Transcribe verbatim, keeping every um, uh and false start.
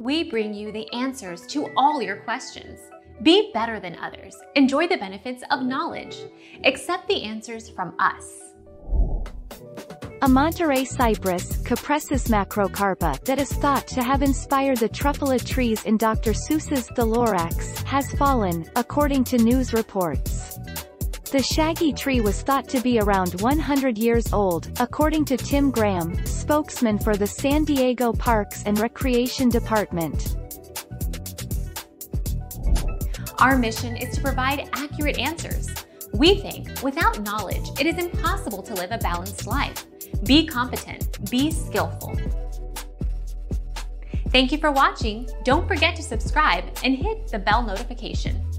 We bring you the answers to all your questions. Be better than others. Enjoy the benefits of knowledge. Accept the answers from us. A Monterey cypress, Cupressus macrocarpa, that is thought to have inspired the Truffula trees in Doctor Seuss's The Lorax, has fallen, according to news reports. The shaggy tree was thought to be around one hundred years old, according to Tim Graham, spokesman for the San Diego Parks and Recreation Department. Our mission is to provide accurate answers. We think, without knowledge, it is impossible to live a balanced life. Be competent, be skillful. Thank you for watching. Don't forget to subscribe and hit the bell notification.